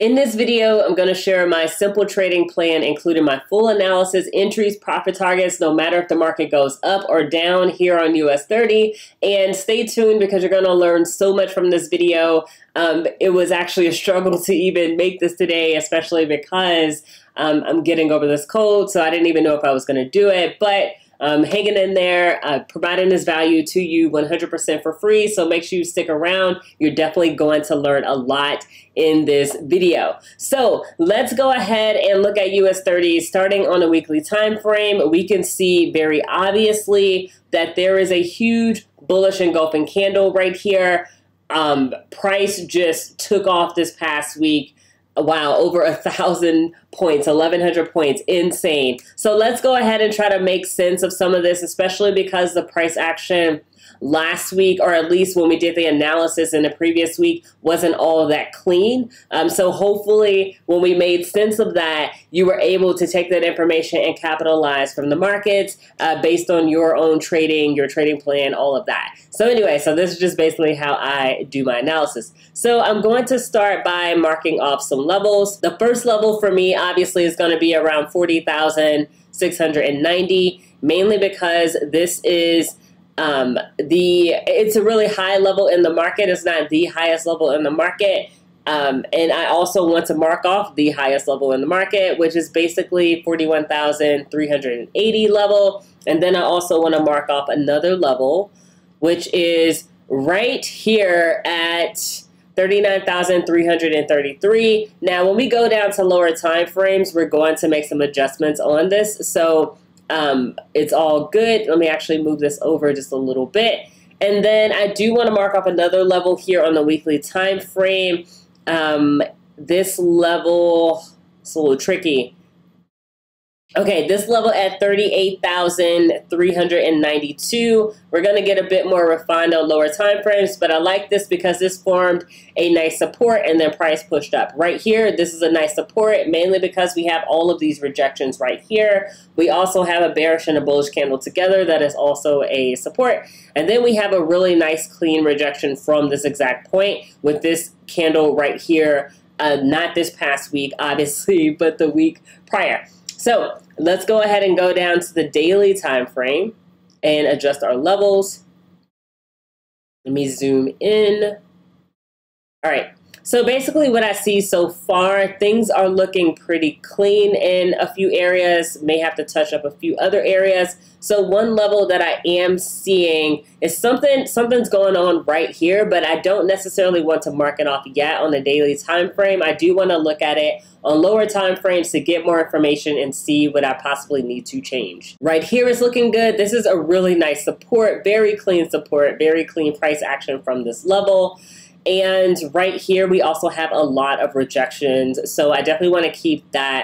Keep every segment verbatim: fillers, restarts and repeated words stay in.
In this video, I'm going to share my simple trading plan, including my full analysis, entries, profit targets, no matter if the market goes up or down here on U S thirty. And stay tuned because you're going to learn so much from this video. Um, it was actually a struggle to even make this today, especially because um, I'm getting over this cold, so I didn't even know if I was going to do it. But Um, hanging in there, uh, providing this value to you one hundred percent for free. So make sure you stick around. You're definitely going to learn a lot in this video. So let's go ahead and look at U S thirty starting on a weekly time frame. We can see very obviously that there is a huge bullish engulfing candle right here. Um, price just took off this past week. Wow, over a thousand points, eleven hundred points, insane. So let's go ahead and try to make sense of some of this, especially because the price action last week, or at least when we did the analysis in the previous week, wasn't all that clean. Um, so hopefully when we made sense of that, you were able to take that information and capitalize from the markets uh, based on your own trading, your trading plan, all of that. So anyway, so this is just basically how I do my analysis. So I'm going to start by marking off some levels. The first level for me obviously is going to be around forty thousand six hundred ninety, mainly because this is Um, the it's a really high level in the market. It's not the highest level in the market. Um, and I also want to mark off the highest level in the market, which is basically forty-one thousand three hundred eighty level. And then I also want to mark off another level, which is right here at thirty-nine thousand three hundred thirty-three. Now, when we go down to lower time frames, we're going to make some adjustments on this. So Um, it's all good. Let me actually move this over just a little bit. And then I do want to mark off another level here on the weekly time frame. Um, this level is a little tricky. Okay, this level at thirty-eight thousand three hundred ninety-two. We're going to get a bit more refined on lower time frames, but I like this because this formed a nice support and then price pushed up. Right here, this is a nice support, mainly because we have all of these rejections right here. We also have a bearish and a bullish candle together that is also a support. And then we have a really nice clean rejection from this exact point with this candle right here. Uh, not this past week, obviously, but the week prior. So let's go ahead and go down to the daily time frame and adjust our levels. Let me zoom in. All right. So basically what I see so far, things are looking pretty clean in a few areas, may have to touch up a few other areas. So one level that I am seeing is something, something's going on right here, but I don't necessarily want to mark it off yet on the daily time frame. I do want to look at it on lower time frames to get more information and see what I possibly need to change. Right here is looking good. This is a really nice support, very clean support, very clean price action from this level. And right here, we also have a lot of rejections. So I definitely want to keep that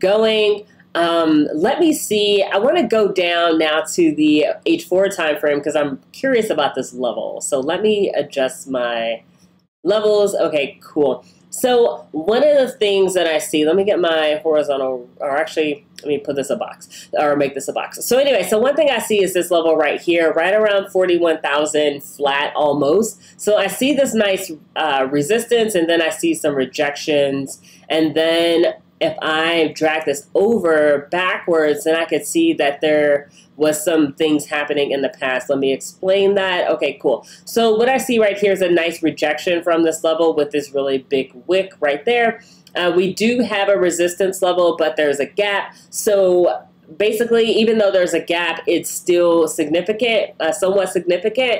going. Um, let me see. I want to go down now to the H four time frame because I'm curious about this level. So let me adjust my levels. Okay, cool. So one of the things that I see, let me get my horizontal, or actually, let me put this in a box, or make this a box. So anyway, so one thing I see is this level right here, right around forty-one thousand flat almost. So I see this nice uh, resistance, and then I see some rejections. And then if I drag this over backwards, then I could see that there was some things happening in the past. Let me explain that. Okay, cool. So what I see right here is a nice rejection from this level with this really big wick right there. Uh, we do have a resistance level, but there's a gap. So basically, even though there's a gap, it's still significant, uh, somewhat significant.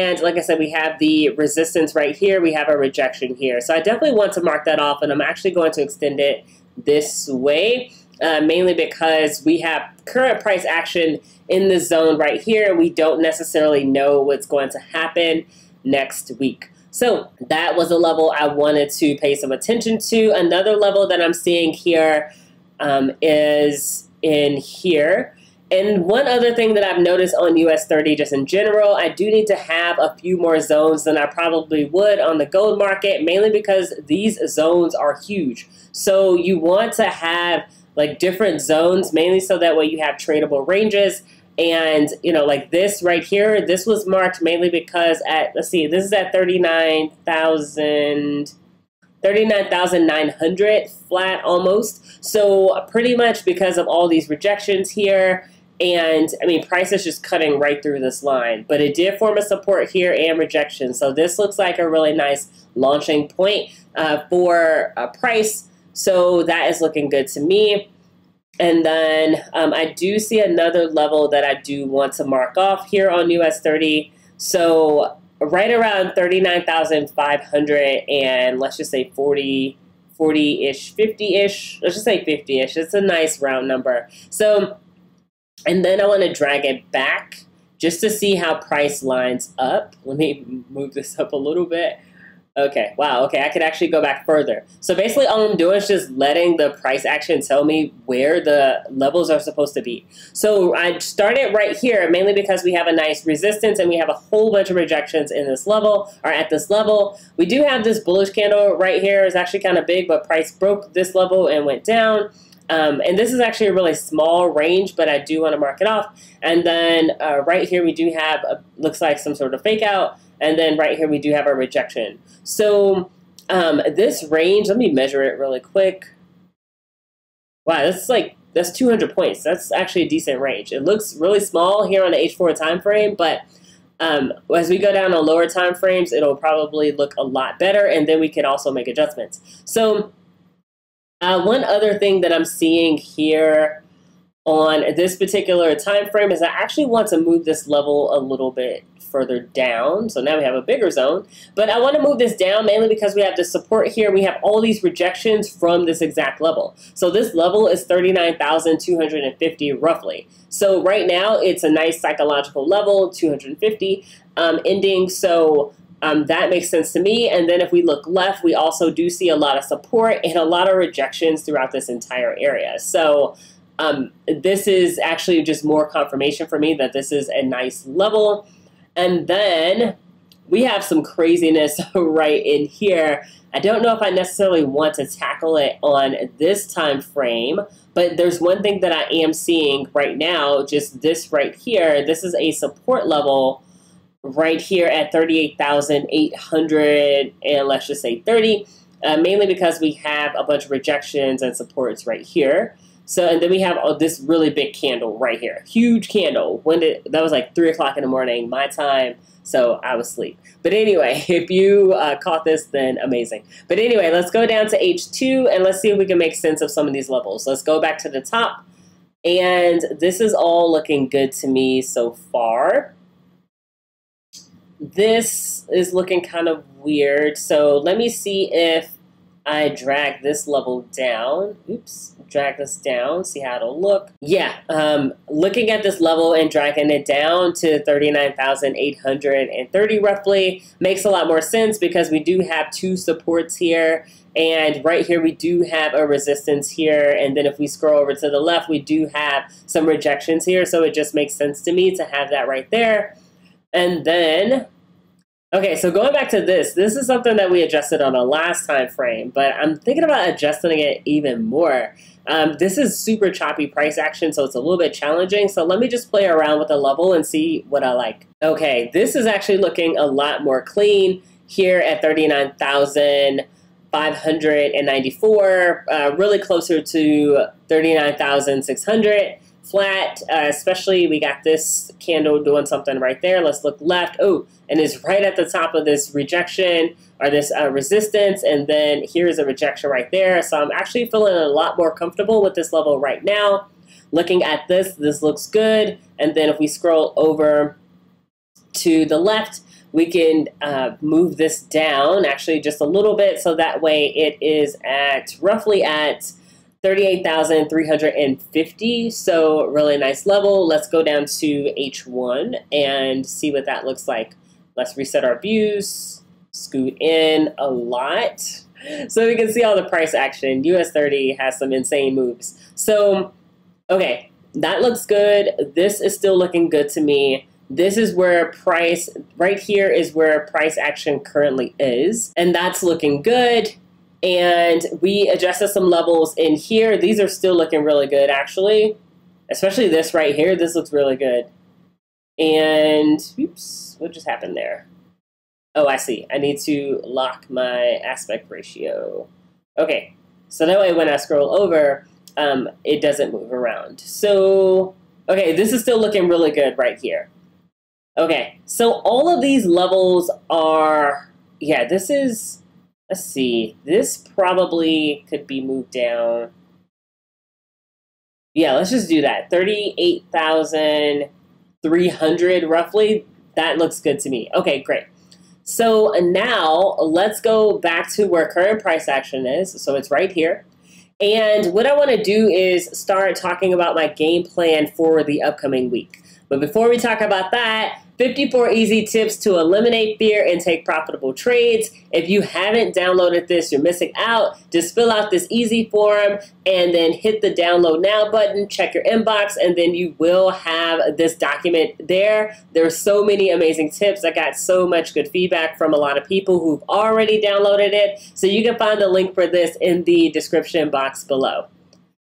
And like I said, we have the resistance right here. We have a rejection here. So I definitely want to mark that off, and I'm actually going to extend it this way. Uh, mainly because we have current price action in the zone right here. We don't necessarily know what's going to happen next week. So that was a level I wanted to pay some attention to. Another level that I'm seeing here um, is in here. And one other thing that I've noticed on U S thirty just in general, I do need to have a few more zones than I probably would on the gold market, mainly because these zones are huge. So you want to have like different zones, mainly so that way you have tradable ranges. And, you know, like this right here, this was marked mainly because at, let's see, this is at thirty-nine thousand thirty-nine thousand nine hundred, flat almost. So pretty much because of all these rejections here, and I mean, price is just cutting right through this line, but it did form a support here and rejection. So this looks like a really nice launching point uh, for a price. So that is looking good to me. And then um, I do see another level that I do want to mark off here on U S thirty. So right around thirty-nine thousand five hundred and let's just say forty, forty-ish, fifty-ish, let's just say fifty-ish. It's a nice round number. So, and then I want to drag it back just to see how price lines up. Let me move this up a little bit. Okay, wow, okay, I could actually go back further. So basically all I'm doing is just letting the price action tell me where the levels are supposed to be. So I started right here, mainly because we have a nice resistance and we have a whole bunch of rejections in this level, or at this level. We do have this bullish candle right here. It's actually kind of big, but price broke this level and went down. Um, and this is actually a really small range, but I do want to mark it off. And then uh, right here we do have, a, looks like some sort of fake out. And then right here we do have a rejection. So um, this range, let me measure it really quick. Wow, that's like, that's two hundred points. That's actually a decent range. It looks really small here on the H four time frame, but um, as we go down on lower time frames, it'll probably look a lot better, and then we can also make adjustments. So uh, one other thing that I'm seeing here on this particular time frame is I actually want to move this level a little bit further down. So now we have a bigger zone, but I want to move this down mainly because we have the support here. We have all these rejections from this exact level. So this level is thirty-nine thousand two hundred fifty roughly. So right now it's a nice psychological level, two hundred fifty um, ending. So Um, that makes sense to me. And then if we look left, we also do see a lot of support and a lot of rejections throughout this entire area. So Um, this is actually just more confirmation for me that this is a nice level. And then we have some craziness right in here. I don't know if I necessarily want to tackle it on this time frame, but there's one thing that I am seeing right now, just this right here. This is a support level right here at thirty-eight thousand eight hundred and let's just say thirty, uh, mainly because we have a bunch of rejections and supports right here. So, and then we have oh, this really big candle right here, huge candle. When did, that was like three o'clock in the morning, my time, so I was asleep. But anyway, if you uh, caught this, then amazing. But anyway, let's go down to H two and let's see if we can make sense of some of these levels. Let's go back to the top, and this is all looking good to me so far. This is looking kind of weird, so let me see if I drag this level down. Oops, drag this down, see how it'll look. Yeah, um, looking at this level and dragging it down to thirty-nine thousand eight hundred thirty roughly makes a lot more sense because we do have two supports here. And right here, we do have a resistance here. And then if we scroll over to the left, we do have some rejections here. So it just makes sense to me to have that right there. And then okay, so going back to this, this is something that we adjusted on the last time frame, but I'm thinking about adjusting it even more. Um, this is super choppy price action, so it's a little bit challenging. So let me just play around with the level and see what I like. Okay, this is actually looking a lot more clean here at thirty-nine thousand five hundred ninety-four, uh, really closer to thirty-nine thousand six hundred. Flat, uh, especially we got this candle doing something right there. Let's look left. Oh, and it's right at the top of this rejection or this uh, resistance. And then here's a rejection right there. So I'm actually feeling a lot more comfortable with this level right now. Looking at this, this looks good. And then if we scroll over to the left, we can uh, move this down actually just a little bit. So that way it is at roughly at thirty-eight thousand three hundred fifty, so really nice level. Let's go down to H one and see what that looks like. Let's reset our views, scoot in a lot so we can see all the price action. U S thirty has some insane moves. So, okay, that looks good. This is still looking good to me. This is where price, right here is where price action currently is, and that's looking good. And we adjusted some levels in here. These are still looking really good, actually. Especially this right here. This looks really good. And, oops, what just happened there? Oh, I see. I need to lock my aspect ratio. Okay, so that way when I scroll over, um, it doesn't move around. So, okay, this is still looking really good right here. Okay, so all of these levels are, yeah, this is, let's see, this probably could be moved down. Yeah, let's just do that. thirty-eight thousand three hundred roughly. That looks good to me. Okay, great. So now let's go back to where current price action is. So it's right here. And what I want to do is start talking about my game plan for the upcoming week. But before we talk about that, fifty-four easy tips to eliminate fear and take profitable trades. If you haven't downloaded this, you're missing out. Just fill out this easy form and then hit the download now button, check your inbox, and then you will have this document there. There are so many amazing tips. I got so much good feedback from a lot of people who've already downloaded it. So you can find the link for this in the description box below.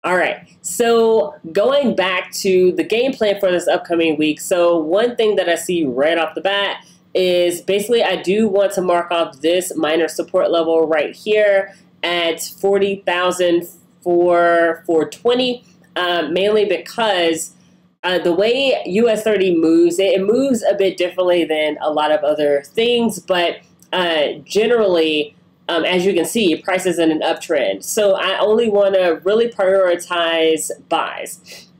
All right, so going back to the game plan for this upcoming week. So one thing that I see right off the bat is basically I do want to mark off this minor support level right here at forty thousand four hundred twenty, uh, mainly because uh, the way U S thirty moves, it moves a bit differently than a lot of other things, but uh, generally, Um, as you can see, price is in an uptrend. So I only want to really prioritize buys.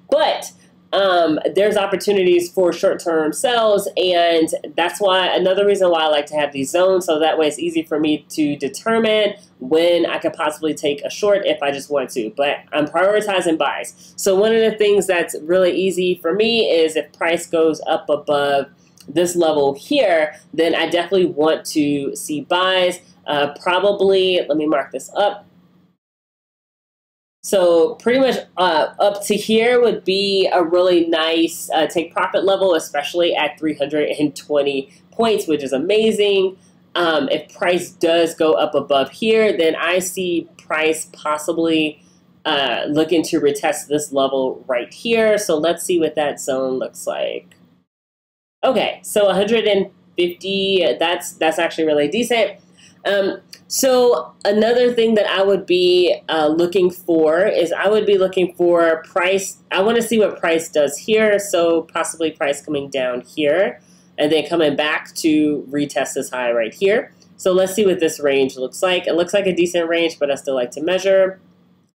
But um, there's opportunities for short-term sells, and that's why another reason why I like to have these zones, so that way it's easy for me to determine when I could possibly take a short if I just want to. But I'm prioritizing buys. So one of the things that's really easy for me is if price goes up above this level here, then I definitely want to see buys. Uh, probably, let me mark this up. So pretty much uh, up to here would be a really nice uh, take profit level, especially at three hundred twenty points, which is amazing. Um, if price does go up above here, then I see price possibly uh, looking to retest this level right here. So let's see what that zone looks like. Okay, so one hundred fifty, that's, that's actually really decent. Um, so another thing that I would be uh, looking for is I would be looking for price. I want to see what price does here. So possibly price coming down here and then coming back to retest this high right here. So let's see what this range looks like. It looks like a decent range, but I still like to measure.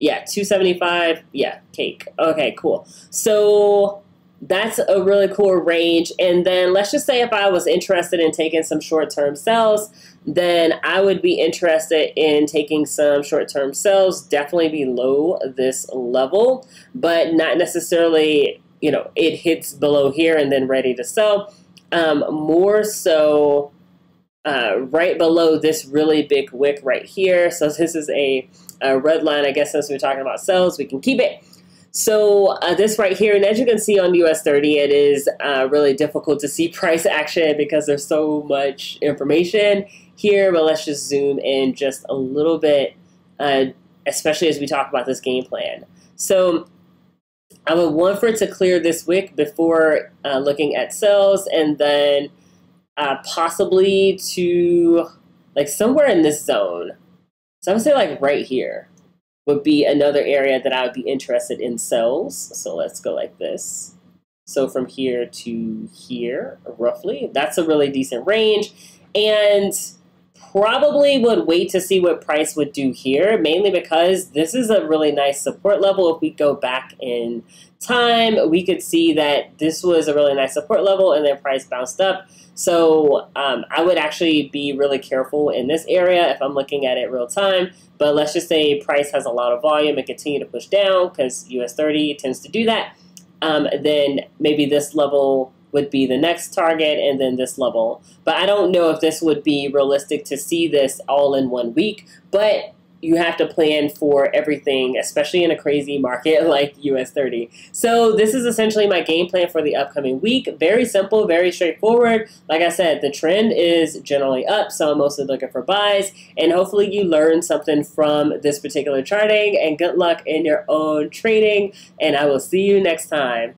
Yeah, two seventy-five. Yeah, cake. Okay, cool. So that's a really cool range. And then let's just say if I was interested in taking some short-term sells, then I would be interested in taking some short-term sells, definitely below this level, but not necessarily, you know, it hits below here and then ready to sell. Um, more so uh, right below this really big wick right here. So this is a, a red line, I guess, since we're talking about sells, we can keep it. So uh, this right here, and as you can see on U S thirty, it is uh, really difficult to see price action because there's so much information here, but let's just zoom in just a little bit, uh, especially as we talk about this game plan. So I would want for it to clear this wick before uh, looking at sells, and then uh, possibly to like somewhere in this zone. So I would say like right here would be another area that I would be interested in sells. So let's go like this. So from here to here, roughly, that's a really decent range, and probably would wait to see what price would do here, mainly because this is a really nice support level. If we go back in time, we could see that this was a really nice support level and then price bounced up. So um, I would actually be really careful in this area if I'm looking at it real time. But let's just say price has a lot of volume and continue to push down because U S thirty tends to do that. Um, then maybe this level would be the next target, and then this level. But I don't know if this would be realistic to see this all in one week, but you have to plan for everything, especially in a crazy market like U S thirty. So this is essentially my game plan for the upcoming week. Very simple, very straightforward. Like I said, the trend is generally up, so I'm mostly looking for buys, and hopefully you learned something from this particular charting, and good luck in your own trading, and I will see you next time.